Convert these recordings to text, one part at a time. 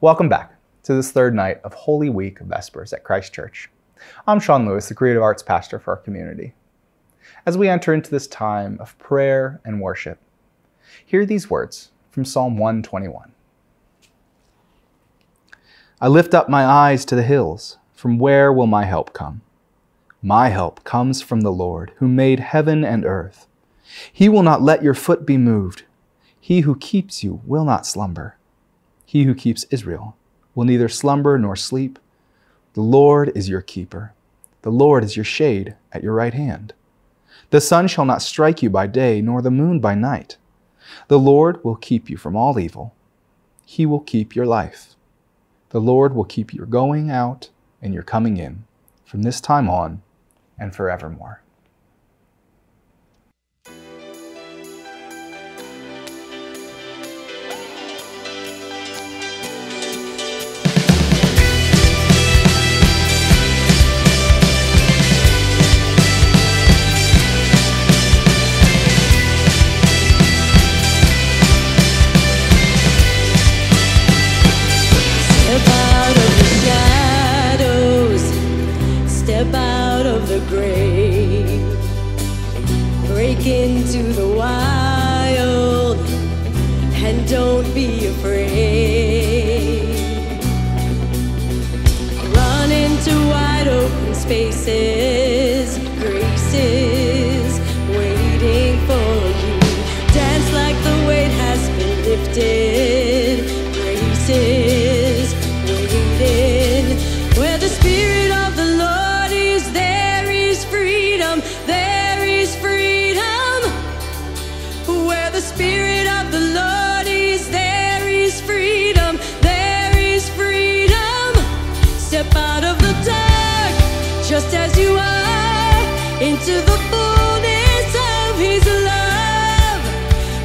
Welcome back to this third night of Holy Week Vespers at Christ Church. I'm Sean Lewis, the creative arts pastor for our community. As we enter into this time of prayer and worship, hear these words from Psalm 121. I lift up my eyes to the hills. From where will my help come? My help comes from the Lord, who made heaven and earth. He will not let your foot be moved. He who keeps you will not slumber. He who keeps Israel will neither slumber nor sleep. The Lord is your keeper. The Lord is your shade at your right hand. The sun shall not strike you by day, nor the moon by night. The Lord will keep you from all evil. He will keep your life. The Lord will keep your going out and your coming in from this time on and forevermore. Into the wild and don't be afraid. Run into wide open spaces, graces waiting for you. Dance like the weight has been lifted, graces waiting. Where the Spirit of the Lord is, there is freedom. There is freedom. The Spirit of the Lord is, there is freedom, there is freedom. Step out of the dark, just as you are, into the fullness of His love.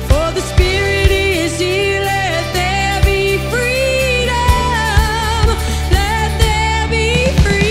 For the Spirit is here, let there be freedom, let there be freedom.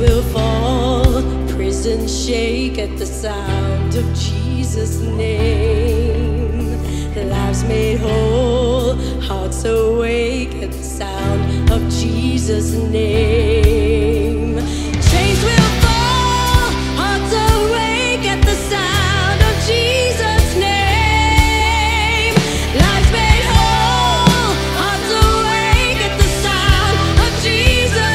Will fall, prison shake at the sound of Jesus' name. Lives made whole, hearts awake at the sound of Jesus' name. Chains will fall, hearts awake at the sound of Jesus' name. Lives made whole, hearts awake at the sound of Jesus' name.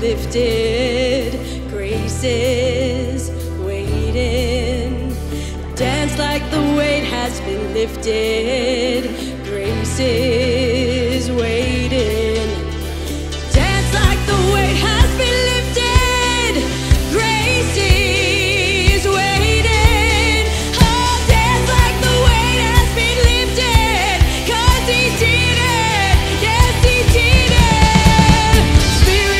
lifted, grace is waiting. Dance like the weight has been lifted, grace is waiting. Dance like the weight has been lifted, grace is waiting. Oh, dance like the weight has been lifted, 'cause he did it, yes he did it. Freedom.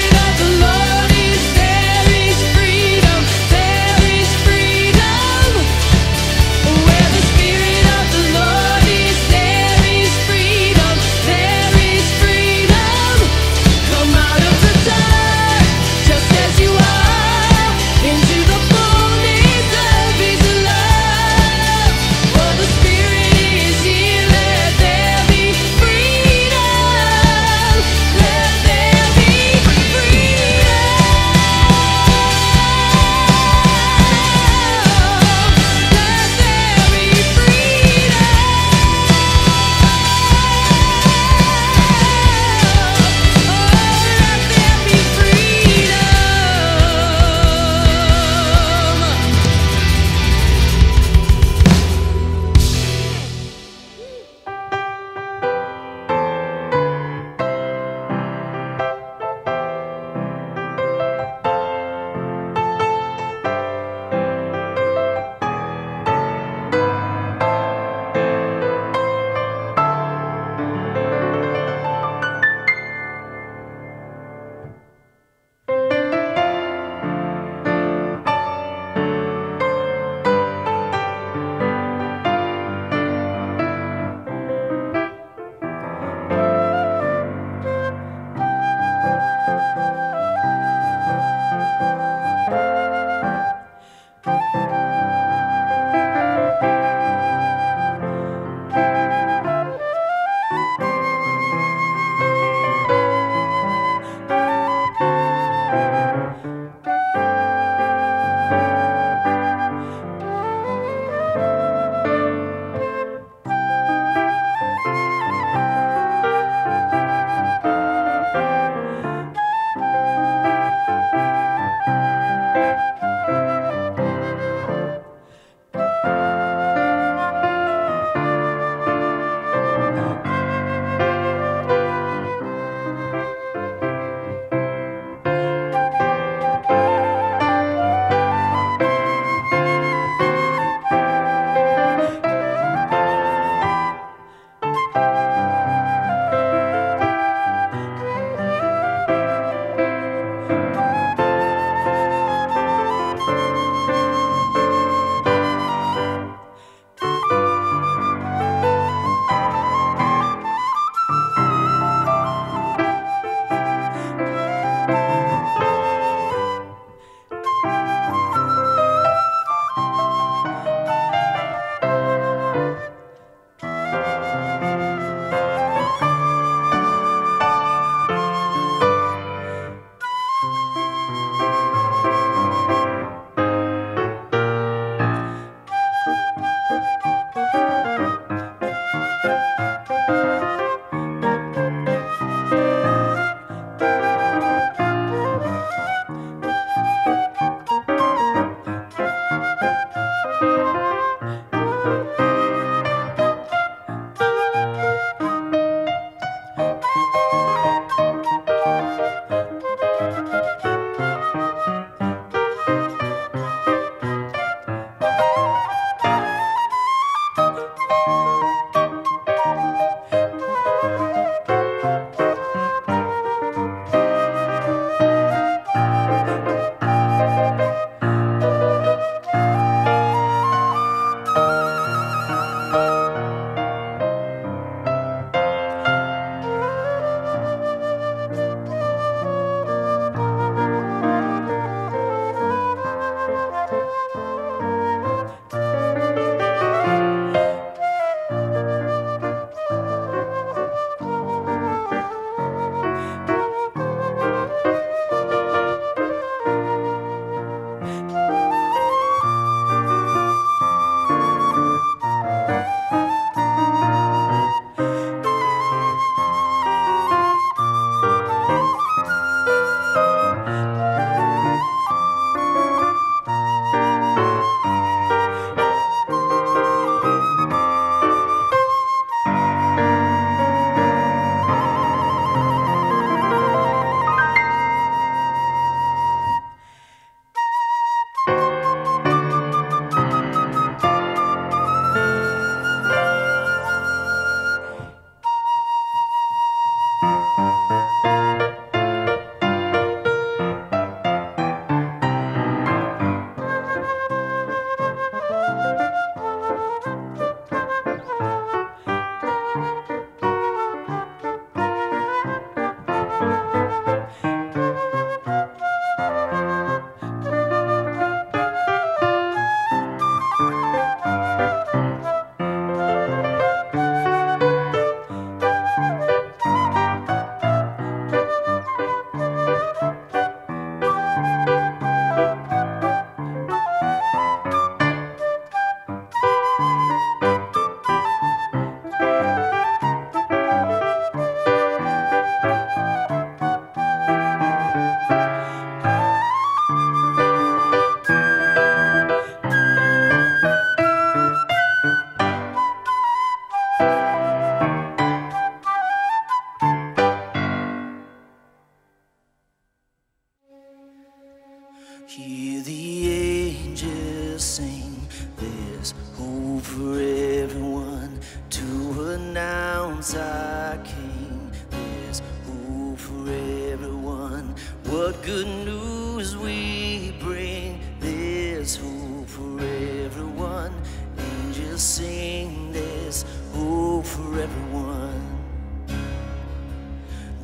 Hear the angels sing, there's hope for everyone, to announce our King. There's hope for everyone, what good news we bring. There's hope for everyone, angels sing, there's hope for everyone.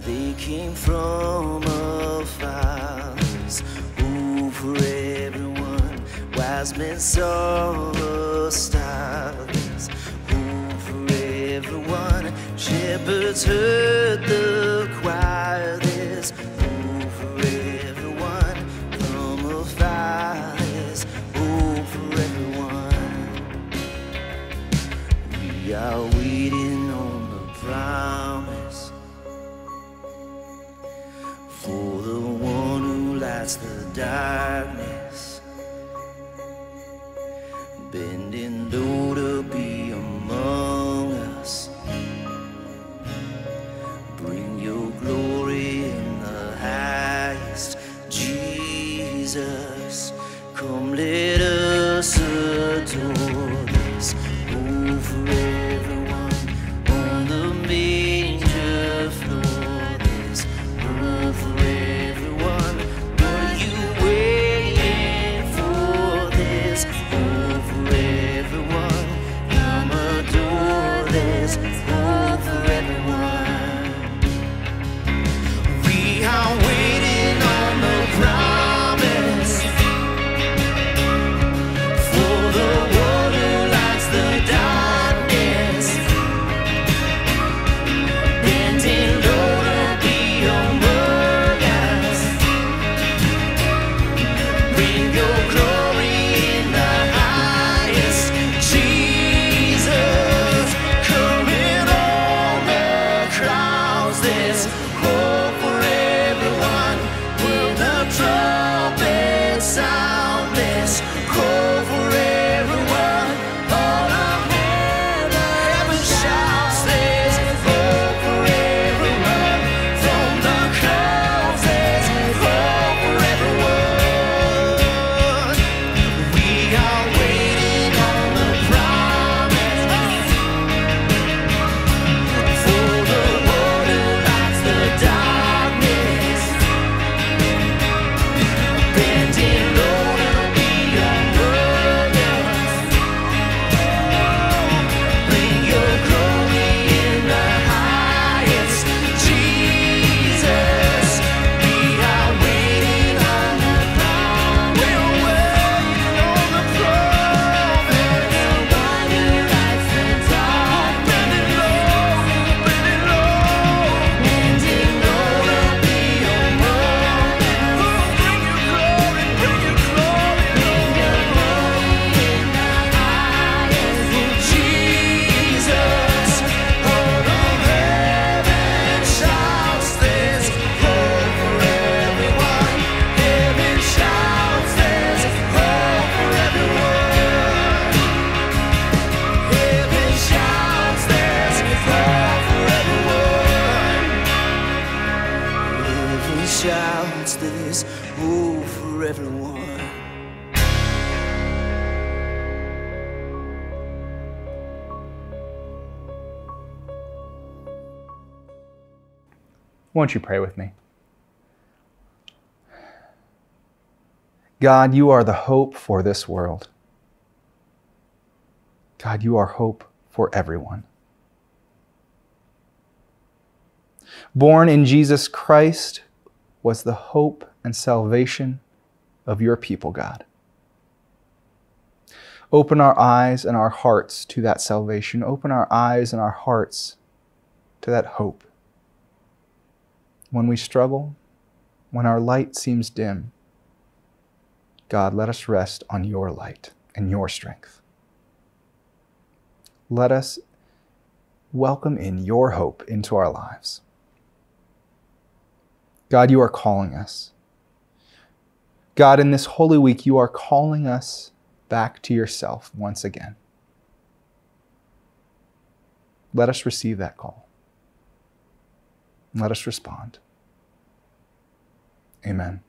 They came from afar, for everyone, wise men saw the stars. Hope for everyone, shepherds heard the choir. There's hope for everyone, from afar. There's hope for everyone. We are waiting on the promise, for the one who lights the darkness, bending low to be among us. Bring your glory in the highest, Jesus. Come, let us adore this. Hope for everyone on the manger floor. This hope for everyone. Won't you pray with me? God, you are the hope for this world. God, you are hope for everyone. Born in Jesus Christ was the hope and salvation of your people, God. Open our eyes and our hearts to that salvation. Open our eyes and our hearts to that hope. When we struggle, when our light seems dim, God, let us rest on your light and your strength. Let us welcome in your hope into our lives. God, you are calling us. God, in this Holy Week, you are calling us back to yourself once again. Let us receive that call. Let us respond. Amen.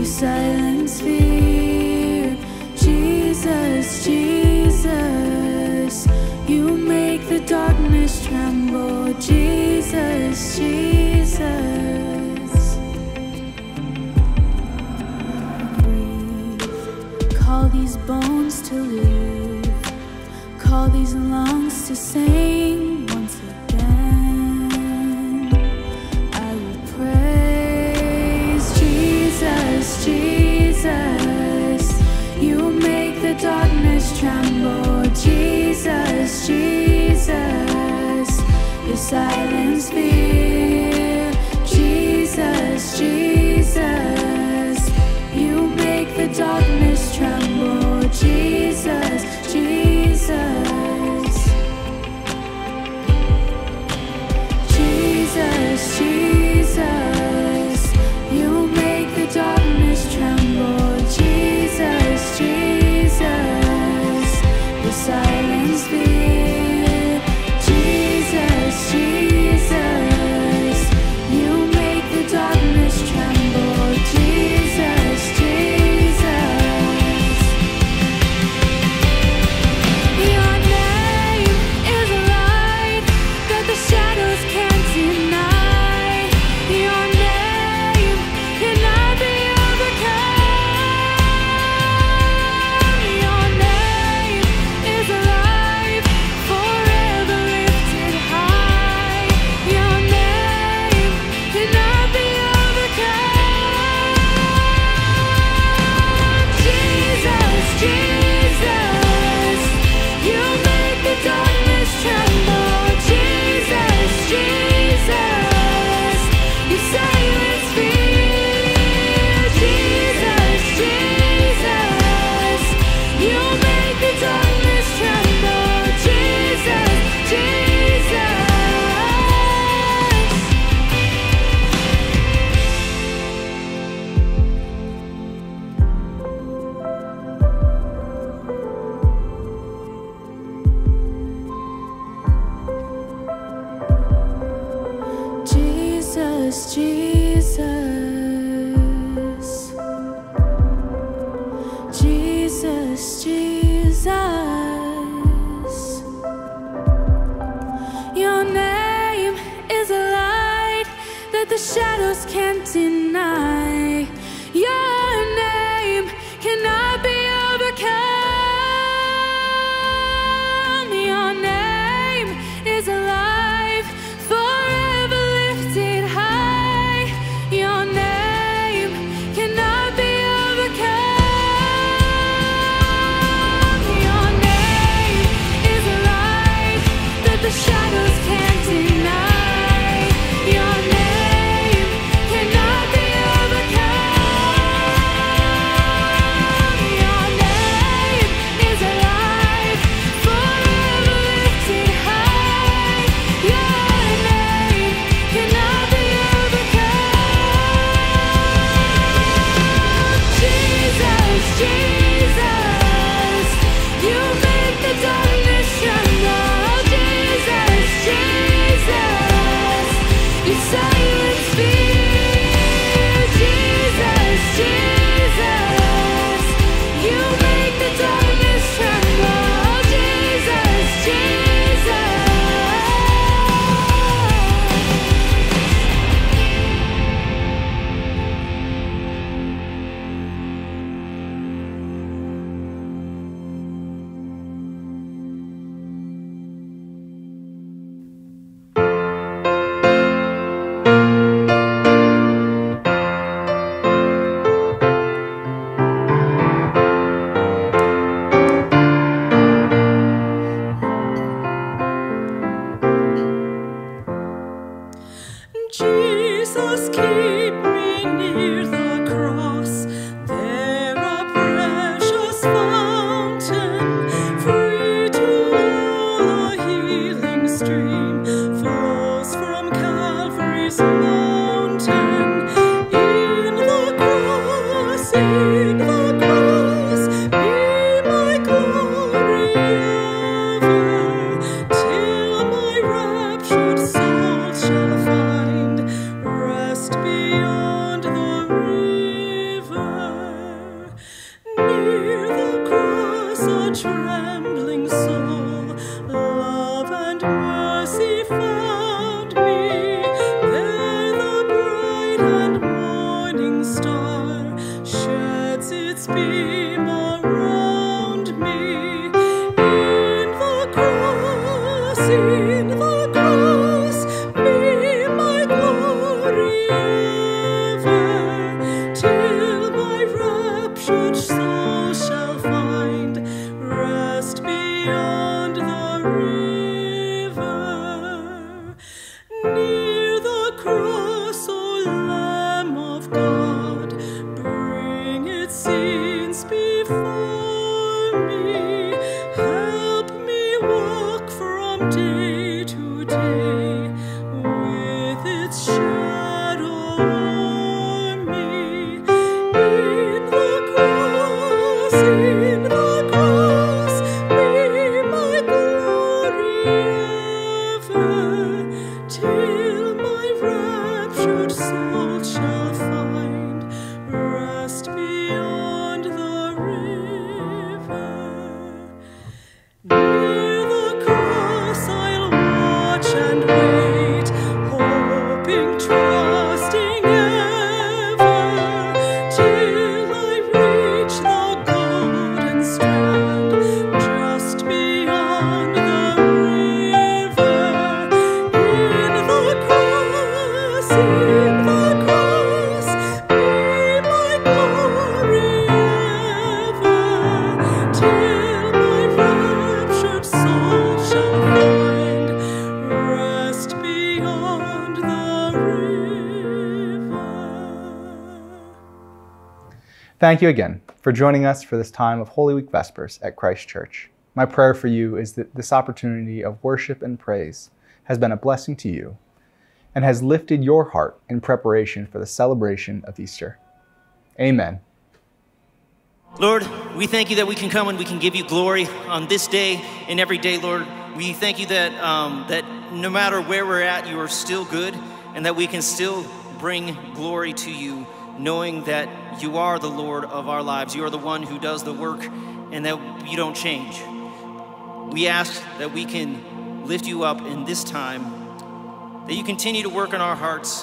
Silence fear. precious Jesus, Jesus, Jesus. Your name is a light that the shadows can't deny. Your name cannot be overcome. Your name is a light forever lifted high. Your name cannot be overcome. Your name is a light that the shadows can't deny. Thank you again for joining us for this time of Holy Week Vespers at Christ Church. My prayer for you is that this opportunity of worship and praise has been a blessing to you and has lifted your heart in preparation for the celebration of Easter. Amen. Lord, we thank you that we can come and we can give you glory on this day and every day, Lord. We thank you that no matter where we're at, you are still good. and that we can still bring glory to you, knowing that you are the Lord of our lives. You are the one who does the work, and that you don't change. We ask that we can lift you up in this time, that you continue to work in our hearts,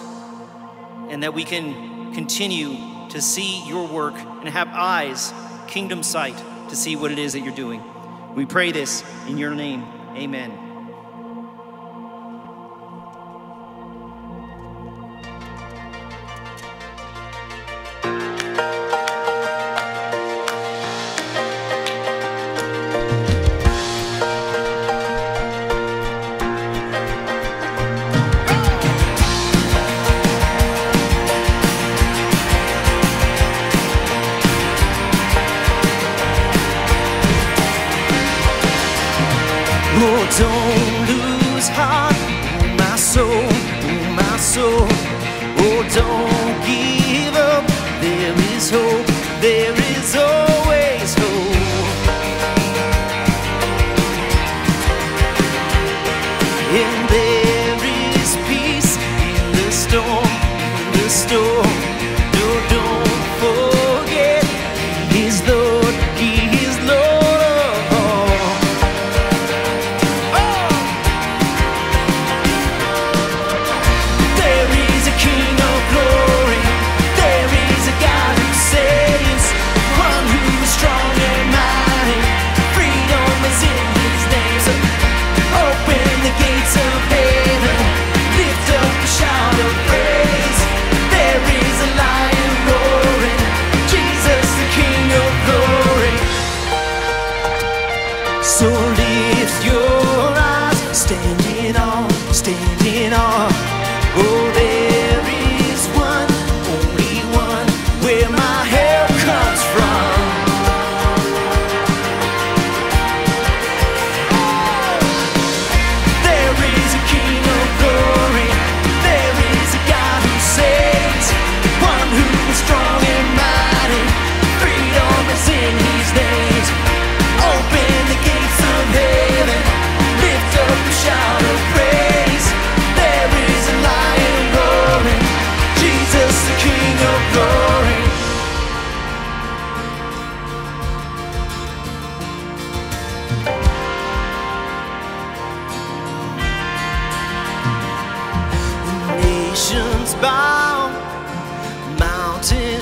and that we can continue to see your work and have eyes, kingdom sight, to see what it is that you're doing. We pray this in your name. Amen.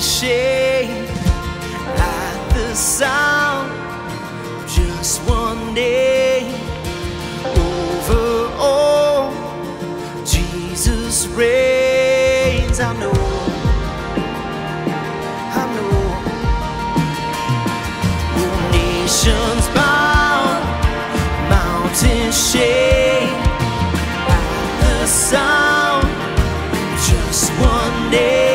Shade at the sound, just one day.